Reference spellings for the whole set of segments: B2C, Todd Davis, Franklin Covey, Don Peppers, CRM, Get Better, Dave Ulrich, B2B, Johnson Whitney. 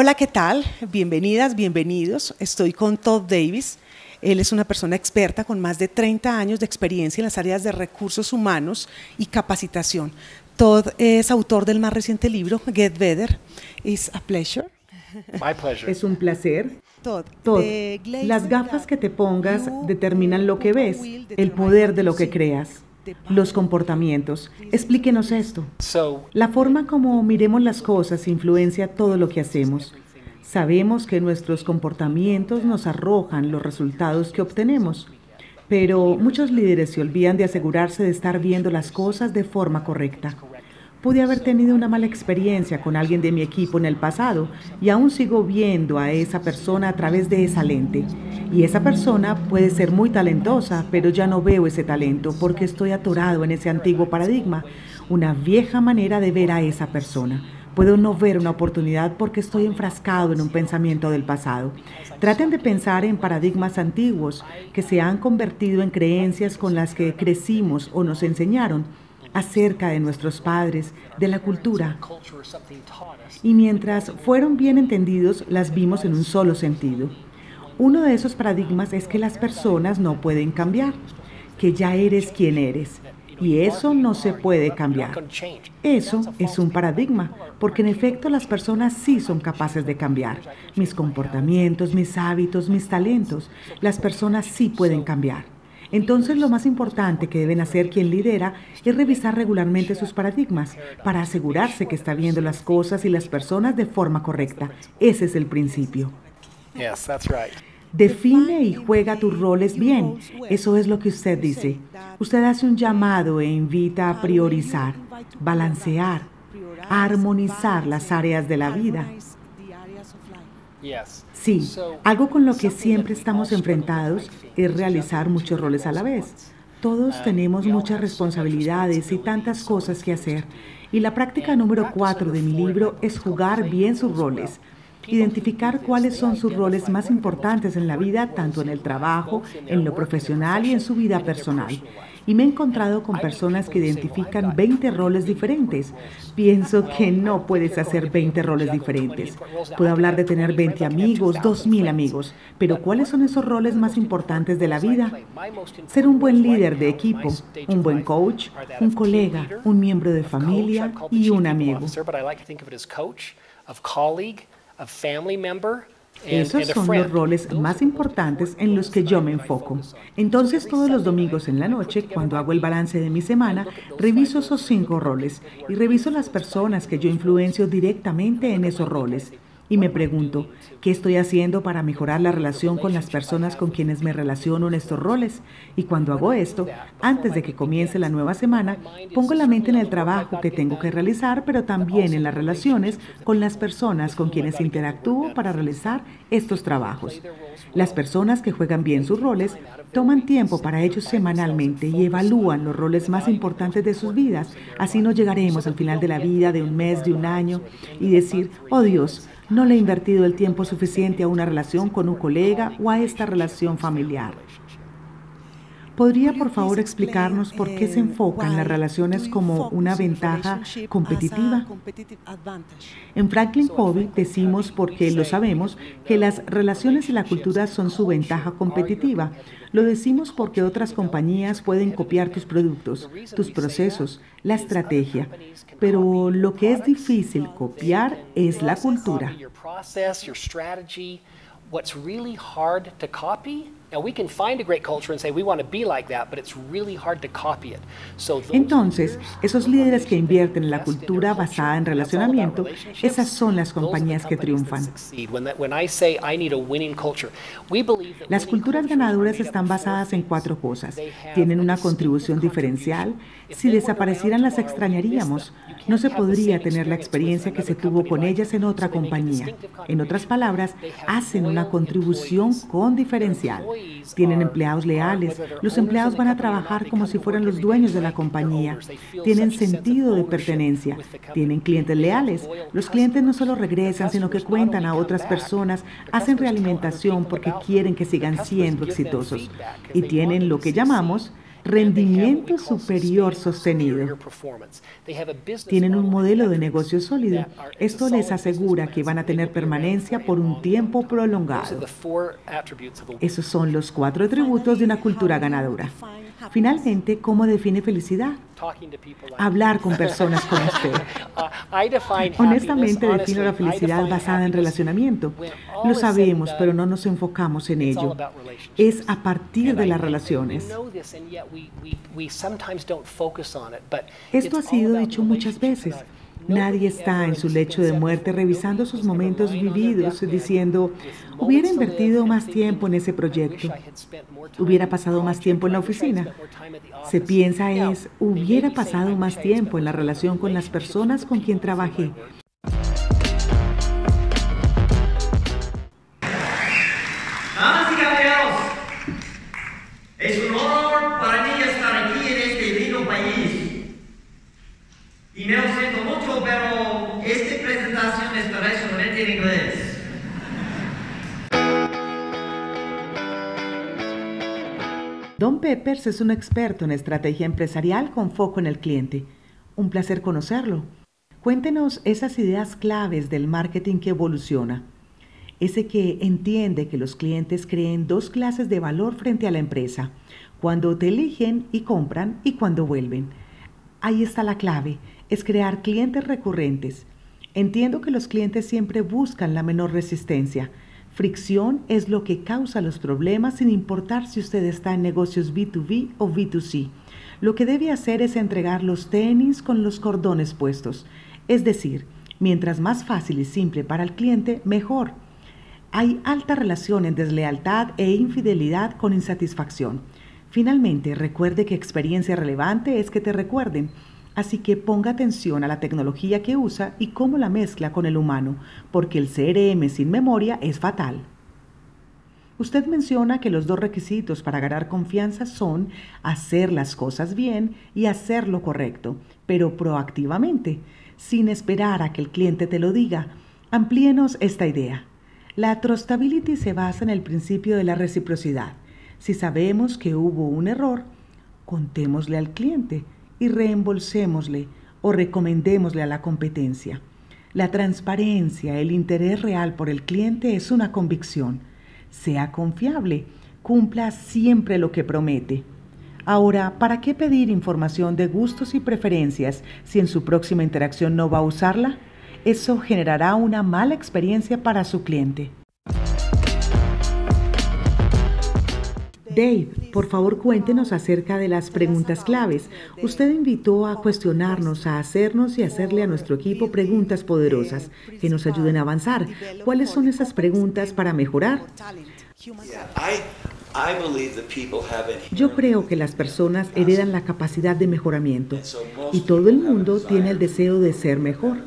Hola, ¿qué tal? Bienvenidas, bienvenidos. Estoy con Todd Davis. Él es una persona experta con más de 30 años de experiencia en las áreas de recursos humanos y capacitación. Todd es autor del más reciente libro, Get Better. It's a pleasure. My pleasure. Es un placer. Todd, las gafas que te pongas determinan lo que ves, el poder de lo que creas. Los comportamientos. Explíquenos esto. La forma como miremos las cosas influencia todo lo que hacemos. Sabemos que nuestros comportamientos nos arrojan los resultados que obtenemos, pero muchos líderes se olvidan de asegurarse de estar viendo las cosas de forma correcta. Pude haber tenido una mala experiencia con alguien de mi equipo en el pasado y aún sigo viendo a esa persona a través de esa lente. Y esa persona puede ser muy talentosa, pero ya no veo ese talento porque estoy atorado en ese antiguo paradigma, una vieja manera de ver a esa persona. Puedo no ver una oportunidad porque estoy enfrascado en un pensamiento del pasado. Traten de pensar en paradigmas antiguos que se han convertido en creencias con las que crecimos o nos enseñaron acerca de nuestros padres, de la cultura. Y mientras fueron bien entendidos, las vimos en un solo sentido. Uno de esos paradigmas es que las personas no pueden cambiar, que ya eres quien eres, y eso no se puede cambiar. Eso es un paradigma, porque en efecto las personas sí son capaces de cambiar. Mis comportamientos, mis hábitos, mis talentos, las personas sí pueden cambiar. Entonces, lo más importante que deben hacer quien lidera es revisar regularmente sus paradigmas para asegurarse que está viendo las cosas y las personas de forma correcta. Ese es el principio. Define y juega tus roles bien. Eso es lo que usted dice. Usted hace un llamado e invita a priorizar, balancear, a armonizar las áreas de la vida. Sí, algo con lo que siempre estamos enfrentados es realizar muchos roles a la vez. Todos tenemos muchas responsabilidades y tantas cosas que hacer. Y la práctica número 4 de mi libro es jugar bien sus roles. Identificar cuáles son sus roles más importantes en la vida, tanto en el trabajo, en lo profesional y en su vida personal. Y me he encontrado con personas que identifican 20 roles diferentes. Pienso que no puedes hacer 20 roles diferentes. Puedo hablar de tener 20 amigos, 2.000 amigos, pero ¿cuáles son esos roles más importantes de la vida? Ser un buen líder de equipo, un buen coach, un colega, un miembro de familia y un amigo. Esos son los roles más importantes en los que yo me enfoco. Entonces, todos los domingos en la noche, cuando hago el balance de mi semana, reviso esos 5 roles y reviso las personas que yo influencio directamente en esos roles. Y me pregunto, ¿qué estoy haciendo para mejorar la relación con las personas con quienes me relaciono en estos roles? Y cuando hago esto, antes de que comience la nueva semana, pongo la mente en el trabajo que tengo que realizar, pero también en las relaciones con las personas con quienes interactúo para realizar estos trabajos. Las personas que juegan bien sus roles toman tiempo para ellos semanalmente y evalúan los roles más importantes de sus vidas. Así no llegaremos al final de la vida, de un mes, de un año, y decir, oh Dios, no le he invertido el tiempo suficiente a una relación con un colega o a esta relación familiar. ¿Podría, por favor, explicarnos por qué se enfocan las relaciones como una ventaja competitiva? En Franklin Covey decimos, porque lo sabemos, que las relaciones y la cultura son su ventaja competitiva. Lo decimos porque otras compañías pueden copiar tus productos, tus procesos, la estrategia. Pero lo que es difícil copiar es la cultura. What's really hard to copy, and we can find a great culture and say we want to be like that, but it's really hard to copy it. So entonces, esos líderes que invierten en la cultura basada en relacionamiento, esas son las compañías que triunfan. Las culturas ganadoras están basadas en 4 cosas. Tienen una contribución diferencial. Si desaparecieran, las extrañaríamos. No se podría tener la experiencia que se tuvo con ellas en otra compañía. En otras palabras, hacen una contribución con diferencial. Tienen empleados leales. Los empleados van a trabajar como si fueran los dueños de la compañía. Tienen sentido de pertenencia. Tienen clientes leales. Los clientes no solo regresan, sino que cuentan a otras personas, hacen realimentación porque quieren que sigan siendo exitosos. Y tienen lo que llamamos rendimiento superior sostenido. Tienen un modelo de negocio sólido. Esto les asegura que van a tener permanencia por un tiempo prolongado. Esos son los 4 atributos de una cultura ganadora. Finalmente, ¿cómo define felicidad? Hablar con personas como usted. Honestamente, defino la felicidad basada en relacionamiento. Lo sabemos, pero no nos enfocamos en ello. Es a partir de las relaciones. Esto ha sido dicho muchas veces. Nadie está en su lecho de muerte revisando sus momentos vividos, diciendo, hubiera invertido más tiempo en ese proyecto, hubiera pasado más tiempo en la oficina. Se piensa es, hubiera pasado más tiempo en la relación con las personas con quien trabajé. Damas y caballeros, es un honor para mí estar aquí en este lindo país. Y me lo siento mucho, pero esta presentación estará solamente en inglés. Don Peppers es un experto en estrategia empresarial con foco en el cliente. Un placer conocerlo. Cuéntenos esas ideas claves del marketing que evoluciona. Ese que entiende que los clientes creen 2 clases de valor frente a la empresa. Cuando te eligen y compran y cuando vuelven. Ahí está la clave, es crear clientes recurrentes. Entiendo que los clientes siempre buscan la menor resistencia. Fricción es lo que causa los problemas sin importar si usted está en negocios B2B o B2C. Lo que debe hacer es entregar los tenis con los cordones puestos. Es decir, mientras más fácil y simple para el cliente, mejor. Hay alta relación en deslealtad e infidelidad con insatisfacción. Finalmente, recuerde que experiencia relevante es que te recuerden. Así que ponga atención a la tecnología que usa y cómo la mezcla con el humano, porque el CRM sin memoria es fatal. Usted menciona que los 2 requisitos para ganar confianza son hacer las cosas bien y hacer lo correcto, pero proactivamente, sin esperar a que el cliente te lo diga. Amplíenos esta idea. La trustability se basa en el principio de la reciprocidad. Si sabemos que hubo un error, contémosle al cliente y reembolsémosle o recomendémosle a la competencia. La transparencia, el interés real por el cliente es una convicción. Sea confiable, cumpla siempre lo que promete. Ahora, ¿para qué pedir información de gustos y preferencias si en su próxima interacción no va a usarla? Eso generará una mala experiencia para su cliente. Dave, por favor cuéntenos acerca de las preguntas claves. Usted invitó a cuestionarnos, a hacernos y hacerle a nuestro equipo preguntas poderosas que nos ayuden a avanzar. ¿Cuáles son esas preguntas para mejorar? Yo creo que las personas heredan la capacidad de mejoramiento y todo el mundo tiene el deseo de ser mejor.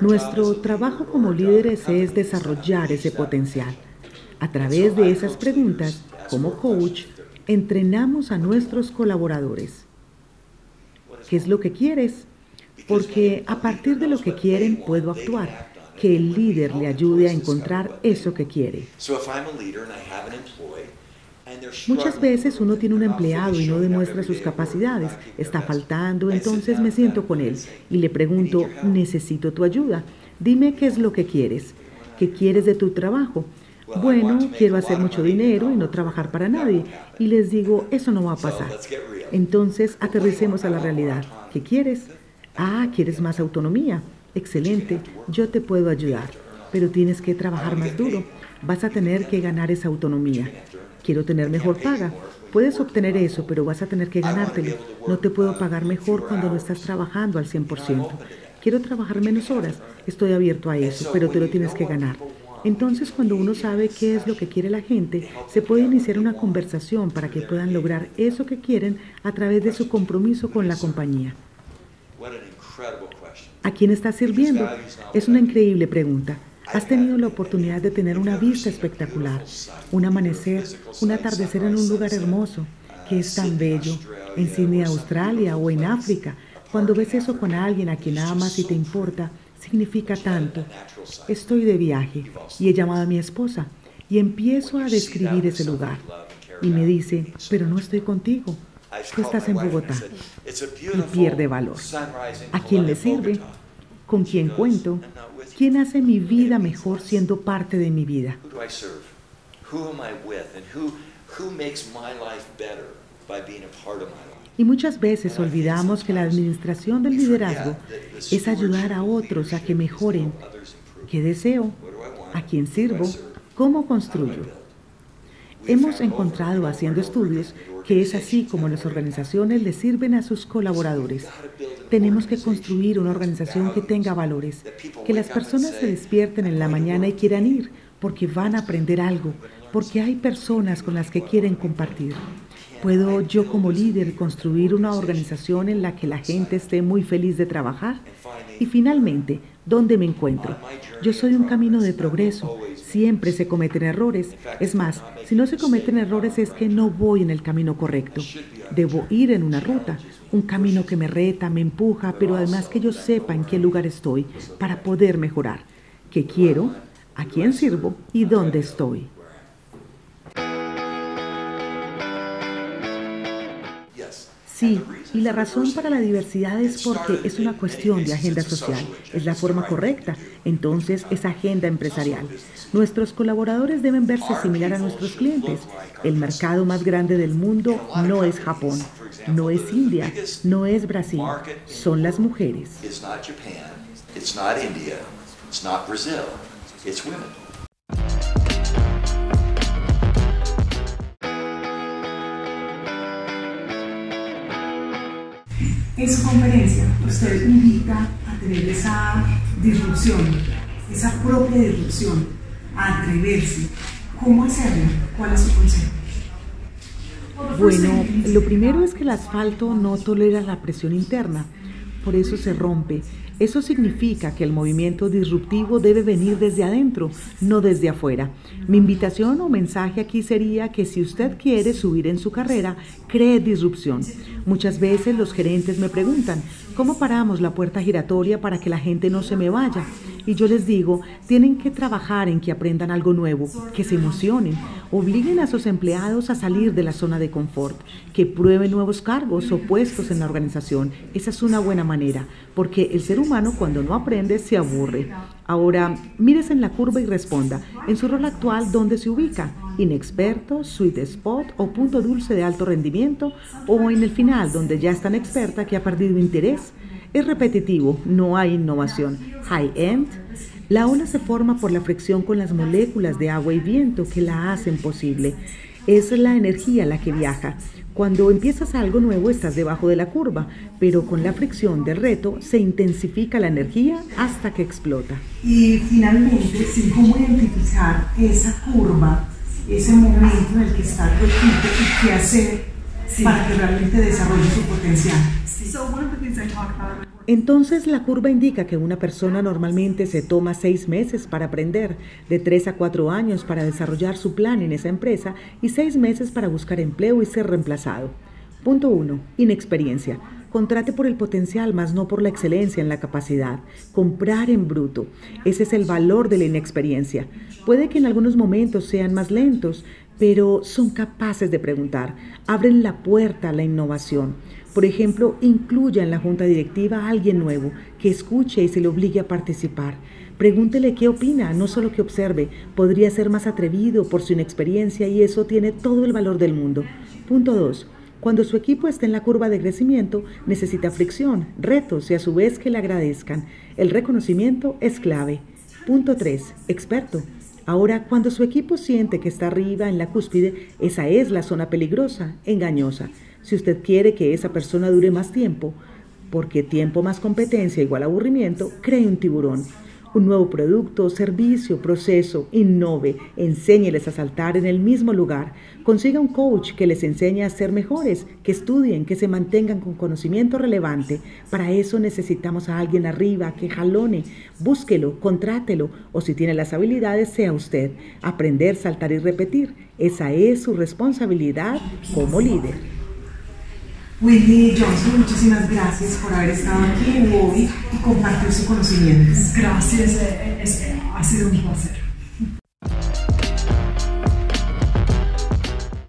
Nuestro trabajo como líderes es desarrollar ese potencial. A través de esas preguntas, como coach, entrenamos a nuestros colaboradores. ¿Qué es lo que quieres? Porque a partir de lo que quieren puedo actuar. Que el líder le ayude a encontrar eso que quiere. Muchas veces uno tiene un empleado y no demuestra sus capacidades. Está faltando, entonces me siento con él y le pregunto, necesito tu ayuda. Dime qué es lo que quieres. ¿Qué quieres de tu trabajo? Bueno, quiero hacer mucho dinero y no trabajar para nadie. Y les digo, eso no va a pasar. Entonces, aterricemos a la realidad. ¿Qué quieres? Ah, ¿quieres más autonomía? Excelente, yo te puedo ayudar. Pero tienes que trabajar más duro. Vas a tener que ganar esa autonomía. Quiero tener mejor paga. Puedes obtener eso, pero vas a tener que ganártelo. No te puedo pagar mejor cuando no estás trabajando al 100%. Quiero trabajar menos horas. Estoy abierto a eso, pero te lo tienes que ganar. Entonces, cuando uno sabe qué es lo que quiere la gente, se puede iniciar una conversación para que puedan lograr eso que quieren a través de su compromiso con la compañía. ¿A quién estás sirviendo? Es una increíble pregunta. Has tenido la oportunidad de tener una vista espectacular, un amanecer, un atardecer en un lugar hermoso, que es tan bello, en Sydney, Australia o en África. Cuando ves eso con alguien a quien amas y te importa, significa tanto. Estoy de viaje y he llamado a mi esposa y empiezo a describir ese lugar. Y me dice, pero no estoy contigo. que estás en Bogotá y pierde valor. ¿A quién le sirve? ¿Con quién cuento? ¿Quién hace mi vida mejor siendo parte de mi vida? Y muchas veces olvidamos que la administración del liderazgo es ayudar a otros a que mejoren. ¿Qué deseo? ¿A quién sirvo? ¿Cómo construyo? Hemos encontrado haciendo estudios que es así como las organizaciones le sirven a sus colaboradores. Tenemos que construir una organización que tenga valores, que las personas se despierten en la mañana y quieran ir, porque van a aprender algo, porque hay personas con las que quieren compartir. ¿Puedo yo como líder construir una organización en la que la gente esté muy feliz de trabajar? Y finalmente, ¿dónde me encuentro? Yo soy un camino de progreso. Siempre se cometen errores. Es más, si no se cometen errores es que no voy en el camino correcto. Debo ir en una ruta, un camino que me reta, me empuja, pero además que yo sepa en qué lugar estoy para poder mejorar. ¿Qué quiero? ¿A quién sirvo? ¿Y dónde estoy? Sí, y la razón para la diversidad es porque es una cuestión de agenda social. Es la forma correcta, entonces es agenda empresarial. Nuestros colaboradores deben verse similar a nuestros clientes. El mercado más grande del mundo no es Japón, no es India, no es Brasil. Son las mujeres. En su conferencia, usted invita a tener esa disrupción, esa propia disrupción, a atreverse. ¿Cómo hacerlo? ¿Cuál es su consejo? Bueno, lo primero es que el asfalto no tolera la presión interna, por eso se rompe. Eso significa que el movimiento disruptivo debe venir desde adentro, no desde afuera. Mi invitación o mensaje aquí sería que si usted quiere subir en su carrera, cree disrupción. Muchas veces los gerentes me preguntan, ¿cómo paramos la puerta giratoria para que la gente no se me vaya? Y yo les digo, tienen que trabajar en que aprendan algo nuevo, que se emocionen, obliguen a sus empleados a salir de la zona de confort, que prueben nuevos cargos o puestos en la organización. Esa es una buena manera, porque el ser humano cuando no aprende se aburre. Ahora, mírese en la curva y responda, en su rol actual, ¿dónde se ubica? ¿Inexperto, sweet spot o punto dulce de alto rendimiento? ¿O en el final, donde ya es tan experta que ha perdido interés? Es repetitivo, no hay innovación. High-end. La ola se forma por la fricción con las moléculas de agua y viento que la hacen posible. Es la energía la que viaja. Cuando empiezas algo nuevo estás debajo de la curva, pero con la fricción del reto se intensifica la energía hasta que explota. Y finalmente, ¿sí? ¿Cómo identificar esa curva, ese momento en el que está tu equipo y qué hacer para que realmente desarrolle su potencial? Entonces, la curva indica que una persona normalmente se toma 6 meses para aprender, de 3 a 4 años para desarrollar su plan en esa empresa y 6 meses para buscar empleo y ser reemplazado. Punto 1. Inexperiencia. Contrate por el potencial, más no por la excelencia en la capacidad. Comprar en bruto. Ese es el valor de la inexperiencia. Puede que en algunos momentos sean más lentos, pero son capaces de preguntar. Abren la puerta a la innovación. Por ejemplo, incluya en la junta directiva a alguien nuevo, que escuche y se le obligue a participar. Pregúntele qué opina, no solo que observe. Podría ser más atrevido por su inexperiencia y eso tiene todo el valor del mundo. Punto 2. Cuando su equipo esté en la curva de crecimiento, necesita fricción, retos y a su vez que le agradezcan. El reconocimiento es clave. Punto 3. Experto. Ahora, cuando su equipo siente que está arriba en la cúspide, esa es la zona peligrosa, engañosa. Si usted quiere que esa persona dure más tiempo, porque tiempo más competencia igual aburrimiento, cree un tiburón. Un nuevo producto, servicio, proceso, innove, enséñeles a saltar en el mismo lugar. Consiga un coach que les enseñe a ser mejores, que estudien, que se mantengan con conocimiento relevante. Para eso necesitamos a alguien arriba que jalone. Búsquelo, contrátelo o si tiene las habilidades, sea usted. Aprender, saltar y repetir. Esa es su responsabilidad como líder. Whitney Johnson, muchísimas gracias por haber estado aquí hoy y compartir sus conocimientos. Gracias, ha sido un placer.